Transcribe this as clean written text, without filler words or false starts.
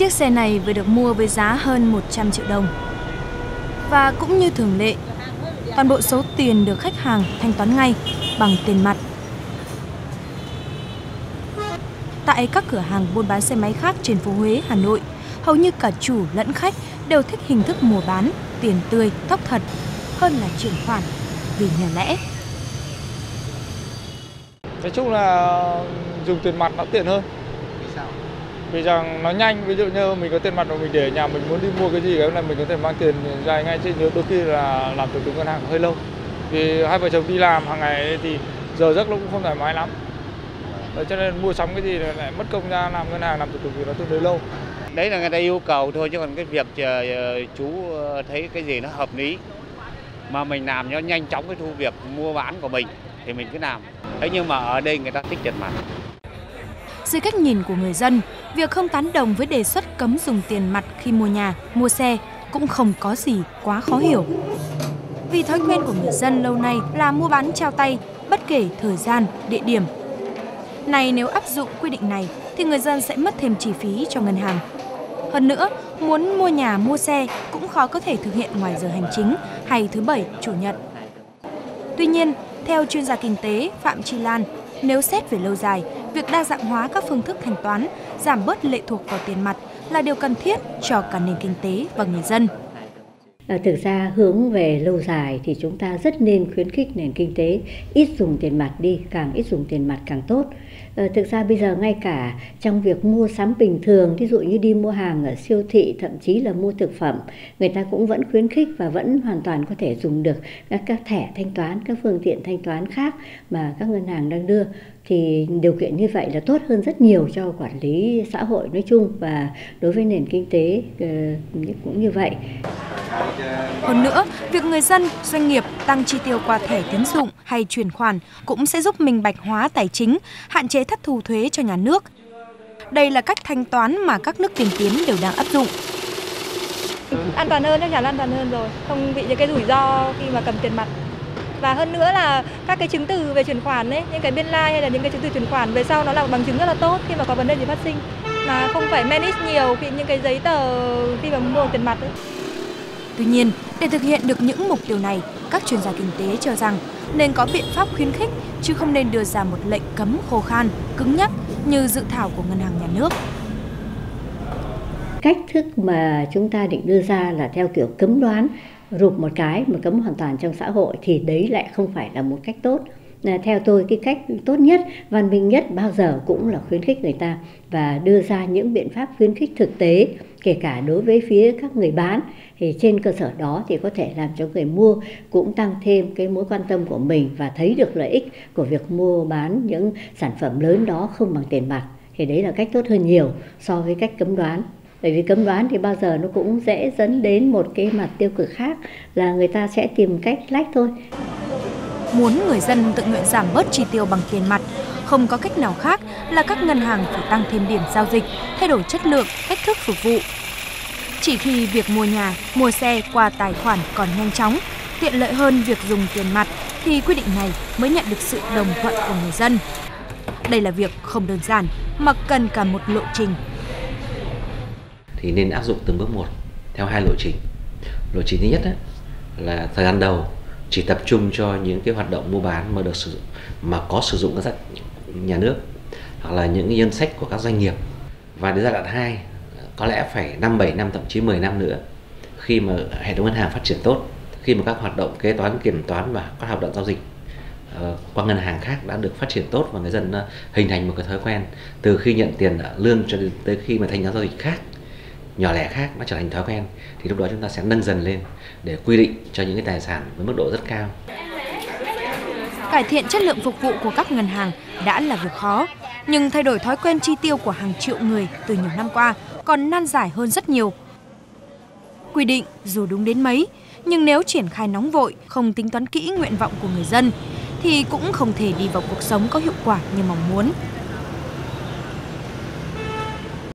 Chiếc xe này vừa được mua với giá hơn 100 triệu đồng. Và cũng như thường lệ, toàn bộ số tiền được khách hàng thanh toán ngay bằng tiền mặt. Tại các cửa hàng buôn bán xe máy khác trên phố Huế, Hà Nội, hầu như cả chủ lẫn khách đều thích hình thức mua bán tiền tươi, tóc thật hơn là chuyển khoản vì nhiều lẽ. Nói chung là dùng tiền mặt nó tiện hơn. Vì sao? Vì rằng nó nhanh, ví dụ như mình có tiền mặt mà mình để ở nhà, mình muốn đi mua cái gì cái này mình có thể mang tiền ra ngay, chứ đôi khi là làm thủ tục ngân hàng hơi lâu. Vì hai vợ chồng đi làm hàng ngày thì giờ giấc nó cũng không thoải mái lắm. Đấy, cho nên mua sắm cái gì lại mất công ra làm ngân hàng, làm thủ tục thì nó tương đối lâu. Đấy là người ta yêu cầu thôi, chứ còn cái việc chú thấy cái gì nó hợp lý mà mình làm nó nhanh chóng cái thu việc mua bán của mình thì mình cứ làm. Thế nhưng mà ở đây người ta thích tiền mặt. Dưới cách nhìn của người dân, việc không tán đồng với đề xuất cấm dùng tiền mặt khi mua nhà, mua xe cũng không có gì quá khó hiểu. Vì thói quen của người dân lâu nay là mua bán trao tay bất kể thời gian, địa điểm. Này, nếu áp dụng quy định này thì người dân sẽ mất thêm chi phí cho ngân hàng. Hơn nữa, muốn mua nhà, mua xe cũng khó có thể thực hiện ngoài giờ hành chính hay thứ Bảy, Chủ nhật. Tuy nhiên, theo chuyên gia kinh tế Phạm Chi Lan, nếu xét về lâu dài, việc đa dạng hóa các phương thức thanh toán, giảm bớt lệ thuộc vào tiền mặt là điều cần thiết cho cả nền kinh tế và người dân. Thực ra hướng về lâu dài thì chúng ta rất nên khuyến khích nền kinh tế ít dùng tiền mặt đi, càng ít dùng tiền mặt càng tốt. Thực ra bây giờ ngay cả trong việc mua sắm bình thường, ví dụ như đi mua hàng ở siêu thị, thậm chí là mua thực phẩm, người ta cũng vẫn khuyến khích và vẫn hoàn toàn có thể dùng được các thẻ thanh toán, các phương tiện thanh toán khác mà các ngân hàng đang đưa. Thì điều kiện như vậy là tốt hơn rất nhiều cho quản lý xã hội nói chung và đối với nền kinh tế cũng như vậy. Hơn nữa, việc người dân, doanh nghiệp tăng chi tiêu qua thẻ tín dụng hay chuyển khoản cũng sẽ giúp minh bạch hóa tài chính, hạn chế thất thu thuế cho nhà nước. Đây là cách thanh toán mà các nước tiên tiến đều đang áp dụng. An toàn hơn, chắc chắn là an toàn hơn rồi, không bị những cái rủi ro khi mà cầm tiền mặt. Và hơn nữa là các cái chứng từ về chuyển khoản ấy, những cái biên lai hay là những cái chứng từ chuyển khoản về sau nó là bằng chứng rất là tốt khi mà có vấn đề gì phát sinh, mà không phải manage nhiều khi những cái giấy tờ khi mà mua tiền mặt ấy. Tuy nhiên, để thực hiện được những mục tiêu này, các chuyên gia kinh tế cho rằng nên có biện pháp khuyến khích chứ không nên đưa ra một lệnh cấm khô khan, cứng nhắc như dự thảo của Ngân hàng Nhà nước. Cách thức mà chúng ta định đưa ra là theo kiểu cấm đoán, rụp một cái mà cấm hoàn toàn trong xã hội thì đấy lại không phải là một cách tốt. Theo tôi, cái cách tốt nhất, văn minh nhất bao giờ cũng là khuyến khích người ta và đưa ra những biện pháp khuyến khích thực tế, kể cả đối với phía các người bán. Thì trên cơ sở đó thì có thể làm cho người mua cũng tăng thêm cái mối quan tâm của mình và thấy được lợi ích của việc mua bán những sản phẩm lớn đó không bằng tiền mặt. Thì đấy là cách tốt hơn nhiều so với cách cấm đoán. Bởi vì cấm đoán thì bao giờ nó cũng dễ dẫn đến một cái mặt tiêu cực khác là người ta sẽ tìm cách lách thôi. Muốn người dân tự nguyện giảm bớt chi tiêu bằng tiền mặt, không có cách nào khác là các ngân hàng phải tăng thêm điểm giao dịch, thay đổi chất lượng, cách thức phục vụ. Chỉ khi việc mua nhà, mua xe qua tài khoản còn nhanh chóng, tiện lợi hơn việc dùng tiền mặt thì quy định này mới nhận được sự đồng thuận của người dân. Đây là việc không đơn giản mà cần cả một lộ trình. Thì nên áp dụng từng bước một theo hai lộ trình. Lộ trình thứ nhất là thời gian đầu chỉ tập trung cho những cái hoạt động mua bán mà được sử dụng, mà có sử dụng ngân sách nhà nước hoặc là những ngân sách của các doanh nghiệp. Và đến giai đoạn 2 có lẽ phải 5, 7 năm, thậm chí 10 năm nữa, khi mà hệ thống ngân hàng phát triển tốt, khi mà các hoạt động kế toán, kiểm toán và các hoạt động giao dịch qua ngân hàng khác đã được phát triển tốt và người dân hình thành một cái thói quen từ khi nhận tiền lương cho đến tới khi mà thanh toán giao dịch khác, nhỏ lẻ khác nó trở thành thói quen, thì lúc đó chúng ta sẽ nâng dần lên để quy định cho những cái tài sản với mức độ rất cao. Cải thiện chất lượng phục vụ của các ngân hàng đã là việc khó, nhưng thay đổi thói quen chi tiêu của hàng triệu người từ nhiều năm qua còn nan giải hơn rất nhiều. Quy định dù đúng đến mấy, nhưng nếu triển khai nóng vội, không tính toán kỹ nguyện vọng của người dân, thì cũng không thể đi vào cuộc sống có hiệu quả như mong muốn.